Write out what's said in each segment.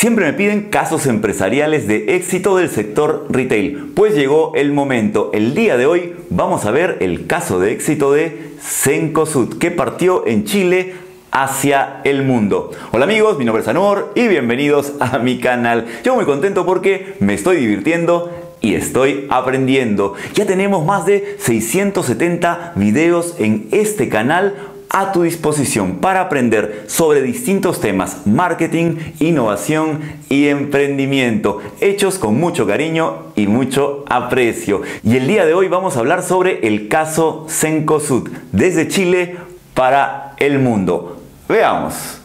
Siempre me piden casos empresariales de éxito del sector retail, pues llegó el momento. El día de hoy vamos a ver el caso de éxito de Cencosud, que partió en Chile hacia el mundo. Hola amigos, mi nombre es Anor y bienvenidos a mi canal. Yo muy contento porque me estoy divirtiendo y estoy aprendiendo. Ya tenemos más de 670 videos en este canal a tu disposición para aprender sobre distintos temas: marketing, innovación y emprendimiento, hechos con mucho cariño y mucho aprecio. Y el día de hoy vamos a hablar sobre el caso Cencosud, desde Chile para el mundo. Veamos.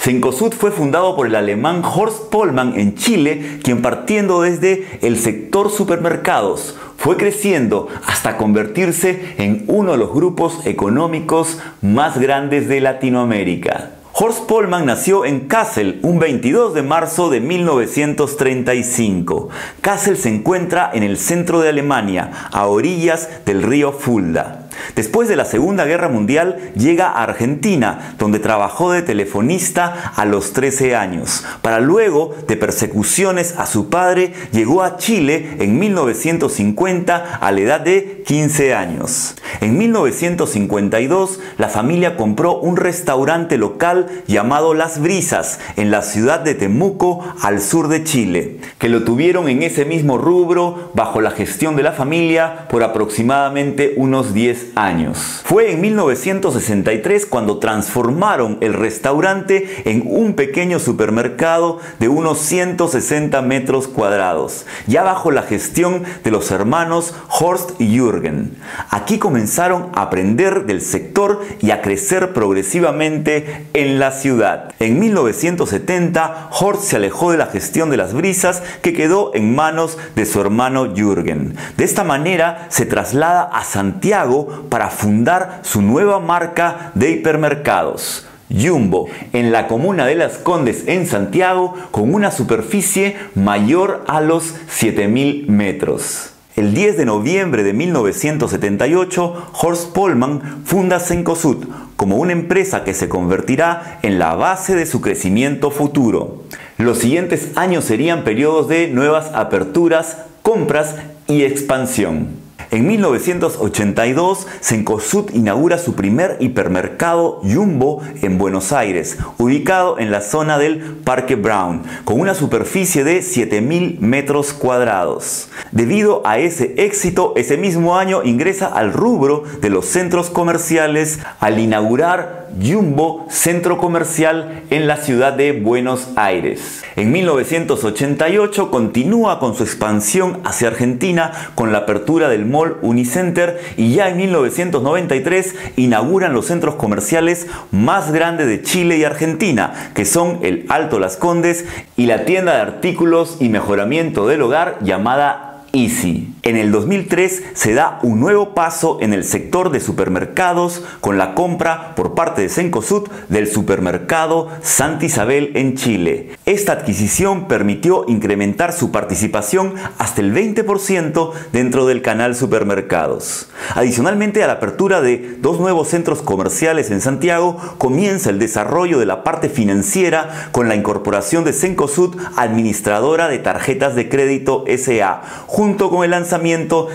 Cencosud fue fundado por el alemán Horst Paulmann en Chile, quien, partiendo desde el sector supermercados, fue creciendo hasta convertirse en uno de los grupos económicos más grandes de Latinoamérica. Horst Paulmann nació en Kassel un 22 de marzo de 1935. Kassel se encuentra en el centro de Alemania, a orillas del río Fulda. Después de la Segunda Guerra Mundial llega a Argentina, donde trabajó de telefonista a los 13 años. Para luego de persecuciones a su padre, llegó a Chile en 1950 a la edad de 15 años. En 1952 la familia compró un restaurante local llamado Las Brisas en la ciudad de Temuco, al sur de Chile, que lo tuvieron en ese mismo rubro bajo la gestión de la familia por aproximadamente unos 10 años. Fue en 1963 cuando transformaron el restaurante en un pequeño supermercado de unos 160 metros cuadrados, ya bajo la gestión de los hermanos Horst y Jürgen. Aquí comenzaron a aprender del sector y a crecer progresivamente en la ciudad. En 1970, Horst se alejó de la gestión de Las Brisas, que quedó en manos de su hermano Jürgen. De esta manera se traslada a Santiago para fundar su nueva marca de hipermercados, Jumbo, en la comuna de Las Condes, en Santiago, con una superficie mayor a los 7.000 metros. El 10 de noviembre de 1978, Horst Paulmann funda Cencosud como una empresa que se convertirá en la base de su crecimiento futuro. Los siguientes años serían periodos de nuevas aperturas, compras y expansión. En 1982, Cencosud inaugura su primer hipermercado Jumbo en Buenos Aires, ubicado en la zona del Parque Brown, con una superficie de 7.000 metros cuadrados. Debido a ese éxito, ese mismo año ingresa al rubro de los centros comerciales al inaugurar Jumbo Centro Comercial en la ciudad de Buenos Aires. En 1988 continúa con su expansión hacia Argentina con la apertura del mall Unicenter, y ya en 1993 inauguran los centros comerciales más grandes de Chile y Argentina, que son el Alto Las Condes y la tienda de artículos y mejoramiento del hogar llamada Easy. En el 2003 se da un nuevo paso en el sector de supermercados con la compra por parte de Cencosud del supermercado Santa Isabel en Chile. Esta adquisición permitió incrementar su participación hasta el 20% dentro del canal supermercados. Adicionalmente a la apertura de dos nuevos centros comerciales en Santiago, comienza el desarrollo de la parte financiera con la incorporación de Cencosud, administradora de tarjetas de crédito SA, junto con el lanzamiento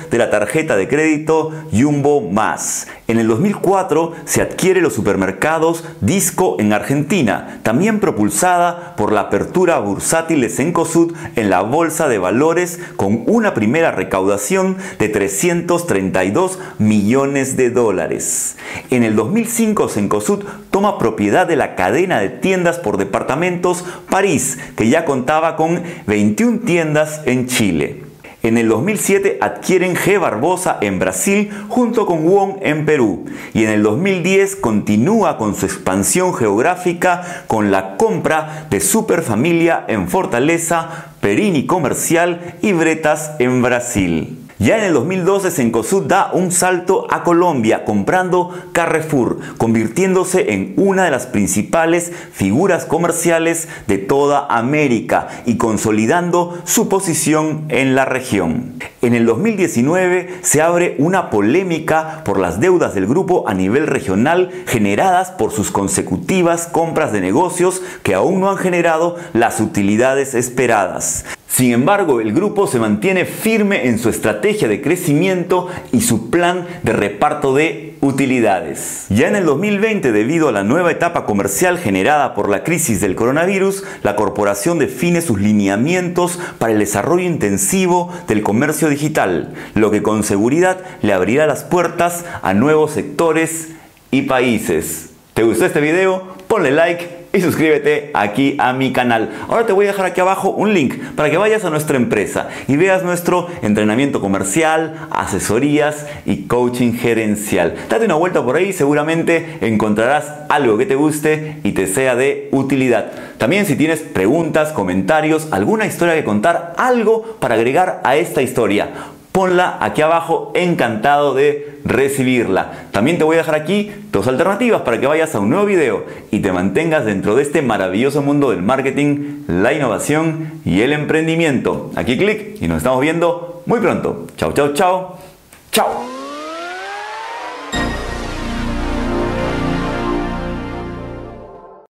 de la tarjeta de crédito Jumbo Más. En el 2004 se adquiere los supermercados Disco en Argentina, también propulsada por la apertura bursátil de Cencosud en la bolsa de valores, con una primera recaudación de 332 millones de dólares. En el 2005 Cencosud toma propiedad de la cadena de tiendas por departamentos París, que ya contaba con 21 tiendas en Chile. En el 2007 adquieren G Barbosa en Brasil junto con Wong en Perú, y en el 2010 continúa con su expansión geográfica con la compra de Superfamilia en Fortaleza, Perini Comercial y Bretas en Brasil. Ya en el 2012, Cencosud da un salto a Colombia comprando Carrefour, convirtiéndose en una de las principales figuras comerciales de toda América y consolidando su posición en la región. En el 2019 se abre una polémica por las deudas del grupo a nivel regional generadas por sus consecutivas compras de negocios que aún no han generado las utilidades esperadas. Sin embargo, el grupo se mantiene firme en su estrategia de crecimiento y su plan de reparto de utilidades. Ya en el 2020, debido a la nueva etapa comercial generada por la crisis del coronavirus, la corporación define sus lineamientos para el desarrollo intensivo del comercio digital, lo que con seguridad le abrirá las puertas a nuevos sectores y países. ¿Te gustó este video? Ponle like y suscríbete aquí a mi canal. Ahora te voy a dejar aquí abajo un link para que vayas a nuestra empresa y veas nuestro entrenamiento comercial, asesorías y coaching gerencial. Date una vuelta por ahí, seguramente encontrarás algo que te guste y te sea de utilidad. También si tienes preguntas, comentarios, alguna historia que contar, algo para agregar a esta historia, ponla aquí abajo, encantado de recibirla. También te voy a dejar aquí dos alternativas para que vayas a un nuevo video y te mantengas dentro de este maravilloso mundo del marketing, la innovación y el emprendimiento. Aquí clic y nos estamos viendo muy pronto. Chao, chao, chao. Chao.